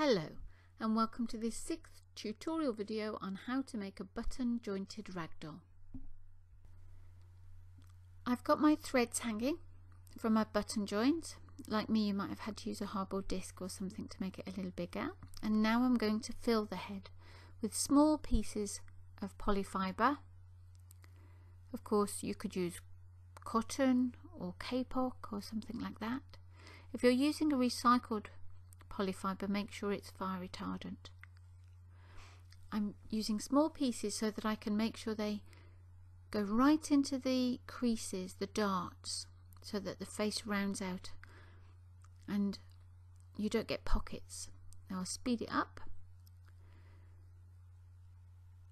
Hello and welcome to this sixth tutorial video on how to make a button jointed ragdoll. I've got my threads hanging from my button joint. Like me, you might have had to use a hardboard disc or something to make it a little bigger. And now I'm going to fill the head with small pieces of polyfiber. Of course, you could use cotton or kapok or something like that. If you're using a recycled polyfiber, make sure it's fire retardant. I'm using small pieces so that I can make sure they go right into the creases, the darts, so that the face rounds out and you don't get pockets. Now I'll speed it up.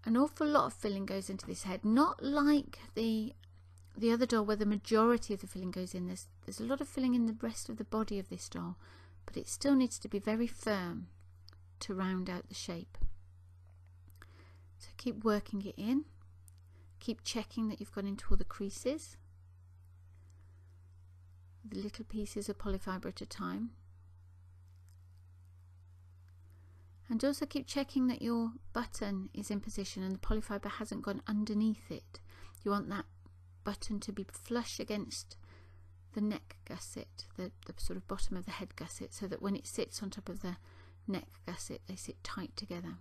An awful lot of filling goes into this head, not like the other doll where the majority of the filling goes in. There's a lot of filling in the rest of the body of this doll, but it still needs to be very firm to round out the shape. So keep working it in, keep checking that you've gone into all the creases, the little pieces of polyfiber at a time, and also keep checking that your button is in position and the polyfiber hasn't gone underneath it. You want that button to be flush against the neck gusset, the sort of bottom of the head gusset, so that when it sits on top of the neck gusset they sit tight together.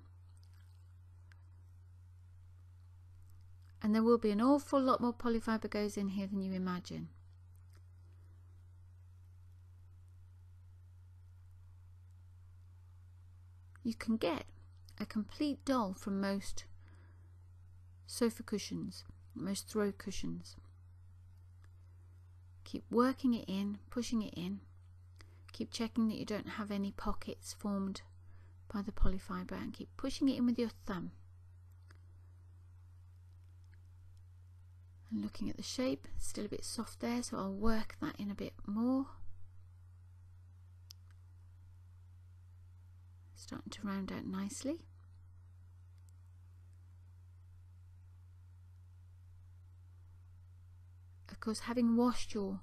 And there will be an awful lot more polyfiber goes in here than you imagine. You can get a complete doll from most sofa cushions, most throw cushions. Keep working it in, pushing it in, keep checking that you don't have any pockets formed by the polyfiber, and keep pushing it in with your thumb and looking at the shape. It's still a bit soft there, so I'll work that in a bit more, starting to round out nicely. Of course, having washed your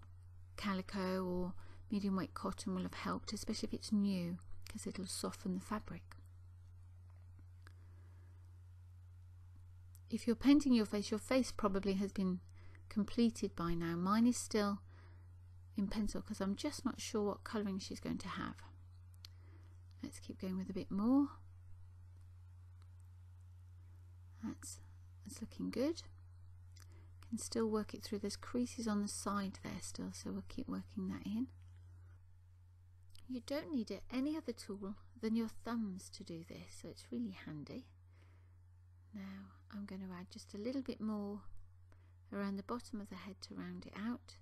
calico or medium weight cotton will have helped, especially if it's new, because it'll soften the fabric. If you're painting your face probably has been completed by now. Mine is still in pencil because I'm just not sure what colouring she's going to have. Let's keep going with a bit more. That's looking good. And still work it through. There's creases on the side there still, so we'll keep working that in. You don't need any other tool than your thumbs to do this, so it's really handy. Now I'm going to add just a little bit more around the bottom of the head to round it out.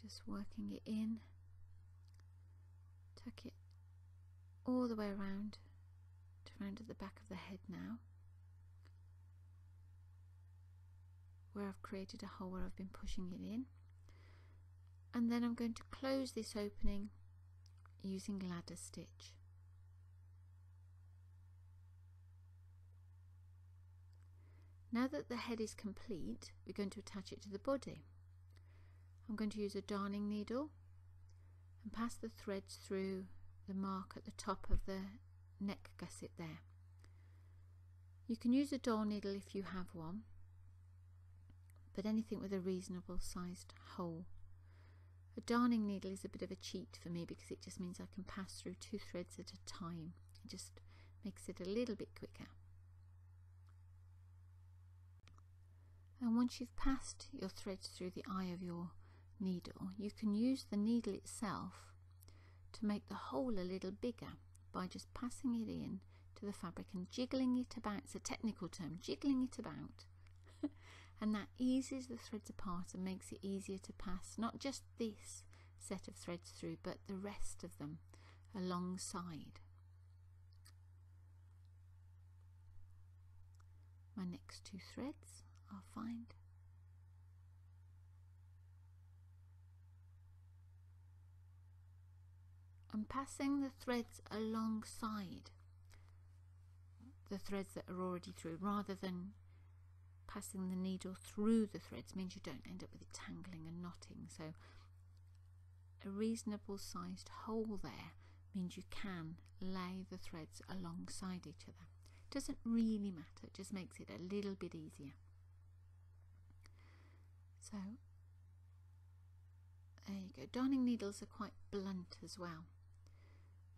Just working it in, tuck it all the way around. Round at the back of the head now, where I've created a hole where I've been pushing it in, and then I'm going to close this opening using ladder stitch. Now that the head is complete, we're going to attach it to the body. I'm going to use a darning needle and pass the threads through the mark at the top of the neck gusset there. You can use a doll needle if you have one, but anything with a reasonable sized hole. A darning needle is a bit of a cheat for me because it just means I can pass through two threads at a time. It just makes it a little bit quicker. And once you've passed your threads through the eye of your needle, you can use the needle itself to make the hole a little bigger by just passing it in to the fabric and jiggling it about. It's a technical term, jiggling it about. And that eases the threads apart and makes it easier to pass not just this set of threads through, but the rest of them alongside. My next two threads I'll find. And passing the threads alongside the threads that are already through, rather than passing the needle through the threads, means you don't end up with it tangling and knotting. So A reasonable sized hole there means you can lay the threads alongside each other. It doesn't really matter, it just makes it a little bit easier. So there you go. Darning needles are quite blunt as well,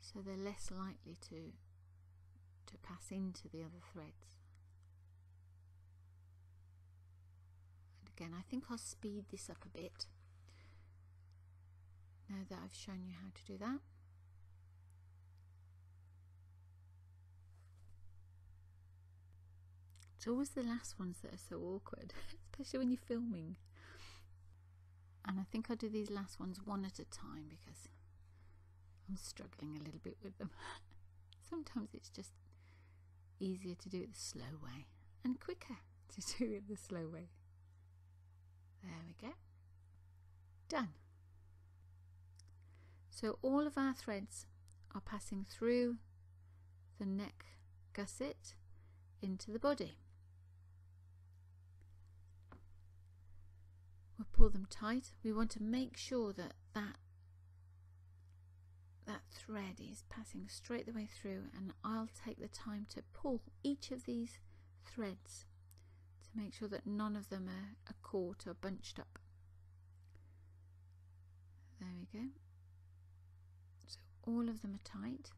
so they're less likely to pass into the other threads. And again, I think I'll speed this up a bit now that I've shown you how to do that. It's always the last ones that are so awkward, especially when you're filming. And I think I'll do these last ones one at a time because I'm struggling a little bit with them. Sometimes it's just easier to do it the slow way and quicker to do it the slow way. There we go. Done. So all of our threads are passing through the neck gusset into the body. We'll pull them tight. We want to make sure that that thread is passing straight the way through, and I'll take the time to pull each of these threads to make sure that none of them are caught or bunched up. There we go. So all of them are tight.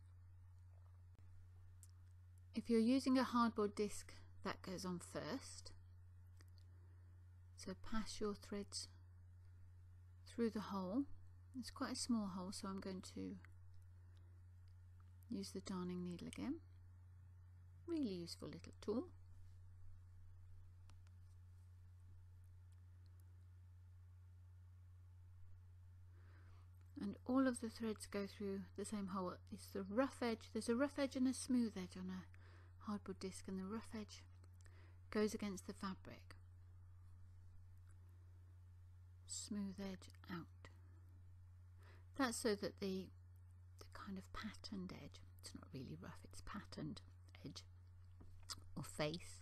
If you're using a hardboard disc, that goes on first. So pass your threads through the hole. It's quite a small hole, so I'm going to use the darning needle again. Really useful little tool. And all of the threads go through the same hole. It's the rough edge. There's a rough edge and a smooth edge on a hardboard disc, and the rough edge goes against the fabric. Smooth edge out. That's so that the kind of patterned edge, it's not really rough, it's patterned edge or face,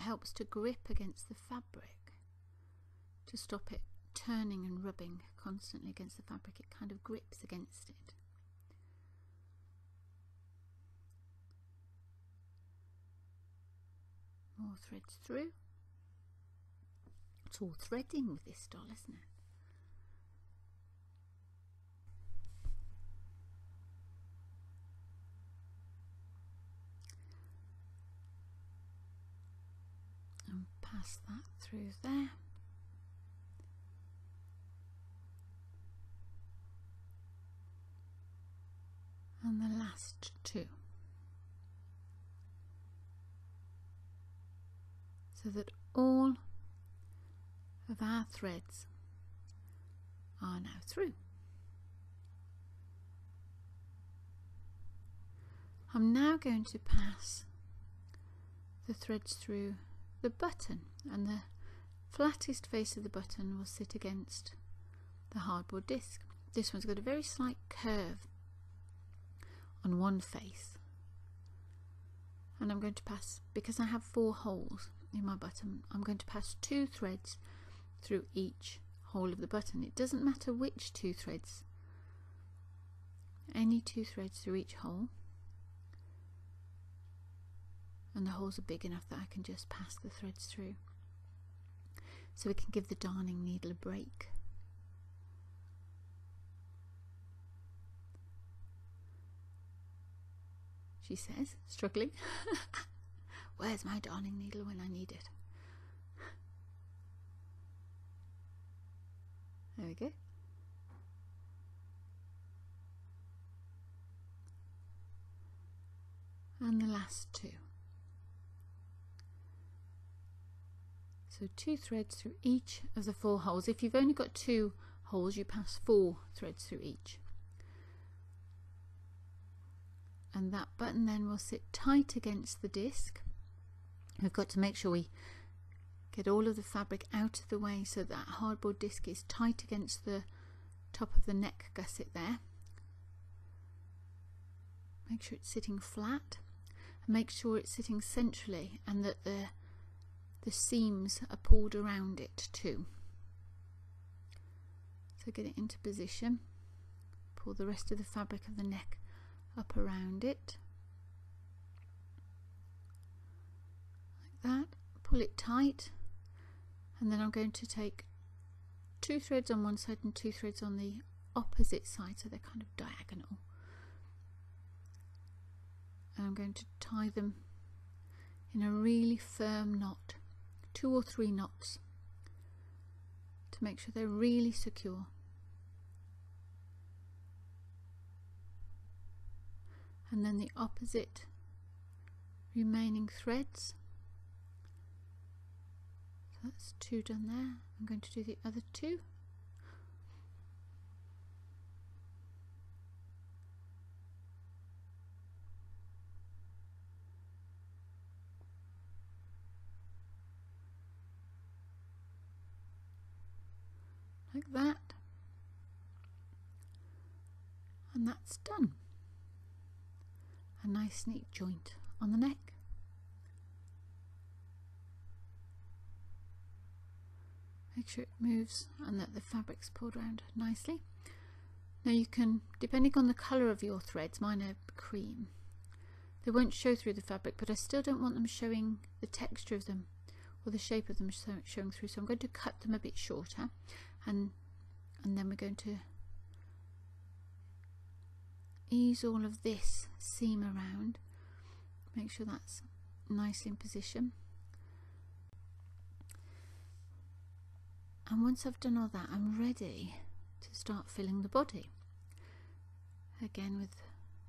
helps to grip against the fabric, to stop it turning and rubbing constantly against the fabric. It kind of grips against it. More threads through. It's all threading with this doll, isn't it? And pass that through there. And the last two. So that all of our threads are now through. I'm now going to pass the threads through the button, and the flattest face of the button will sit against the hardboard disc. This one's got a very slight curve on one face, and I'm going to pass, because I have four holes in my button, I'm going to pass two threads through each hole of the button. It doesn't matter which two threads, any two threads through each hole, and the holes are big enough that I can just pass the threads through, so we can give the darning needle a break. She says, struggling. Where's my darning needle when I need it? There we go. And the last two. So two threads through each of the four holes. If you've only got two holes, you pass four threads through each. And that button then will sit tight against the disc. We've got to make sure we get all of the fabric out of the way so that hardboard disc is tight against the top of the neck gusset there. Make sure it's sitting flat, and make sure it's sitting centrally, and that the seams are pulled around it too. So get it into position, pull the rest of the fabric of the neck up around it, like that, pull it tight, and then I'm going to take two threads on one side and two threads on the opposite side, so they're kind of diagonal, and I'm going to tie them in a really firm knot, 2 or 3 knots, to make sure they're really secure. And then the opposite remaining threads, so that's 2 done there. I'm going to do the other 2, like that, and that's done. A nice neat joint on the neck. Make sure it moves and that the fabric's pulled around nicely. Now you can, depending on the colour of your threads, mine are cream, they won't show through the fabric, but I still don't want them showing, the texture of them or the shape of them showing through, so I'm going to cut them a bit shorter, and then we're going to ease all of this seam around, make sure that's nicely in position. And once I've done all that, I'm ready to start filling the body, again with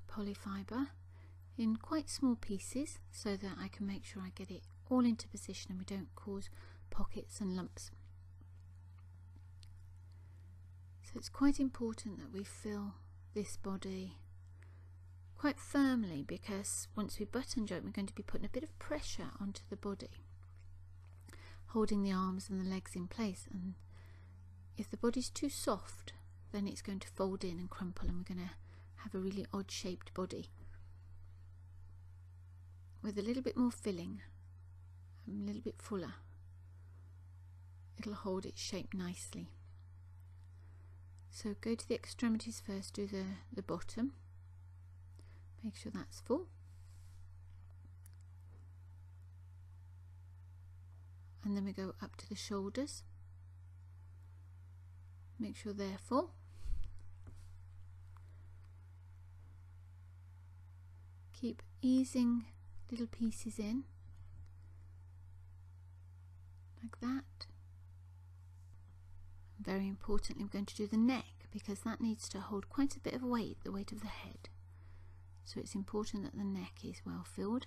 polyfiber in quite small pieces, so that I can make sure I get it all into position and we don't cause pockets and lumps. So it's quite important that we fill this body quite firmly, because once we button joint, we're going to be putting a bit of pressure onto the body, holding the arms and the legs in place, and if the body's too soft, then it's going to fold in and crumple and we're going to have a really odd shaped body. With a little bit more filling, a little bit fuller, it'll hold its shape nicely. So go to the extremities first, do the bottom, make sure that's full, and then we go up to the shoulders, make sure they're full, keep easing little pieces in, like that. Very importantly, we're going to do the neck, because that needs to hold quite a bit of weight, the weight of the head, so it's important that the neck is well filled.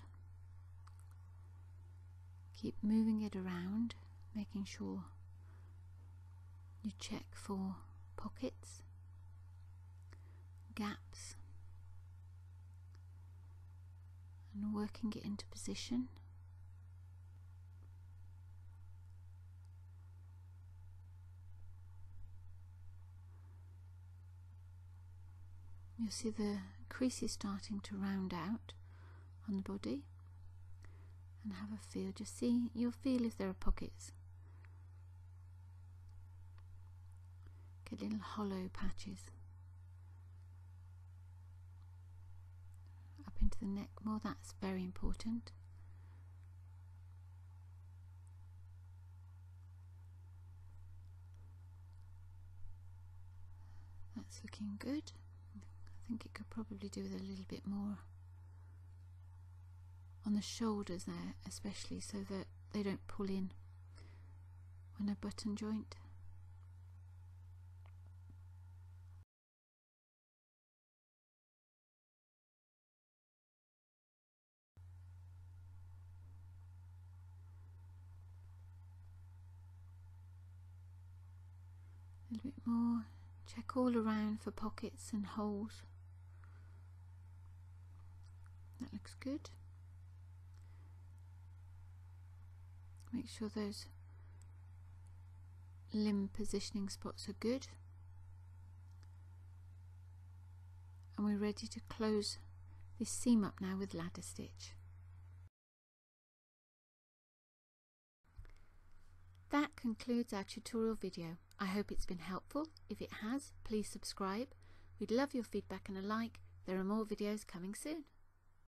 Keep moving it around, making sure you check for pockets, gaps, and working it into position. You'll see the creases starting to round out on the body, and have a feel, just see, you'll feel if there are pockets, get little hollow patches, up into the neck more, that's very important. That's looking good. I think it could probably do with a little bit more on the shoulders there, especially, so that they don't pull in when I button joint. A little bit more, check all around for pockets and holes. That looks good. Make sure those limb positioning spots are good. And we're ready to close this seam up now with ladder stitch. That concludes our tutorial video. I hope it's been helpful. If it has, please subscribe. We'd love your feedback and a like. There are more videos coming soon.